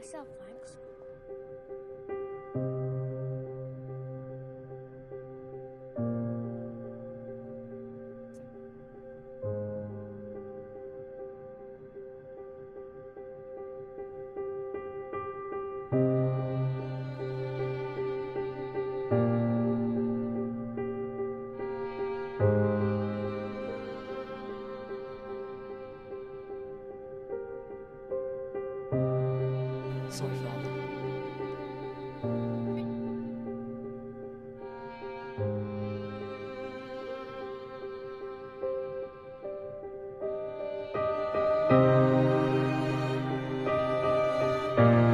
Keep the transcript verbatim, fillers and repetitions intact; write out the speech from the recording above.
myself, thanks. Sorry, Father.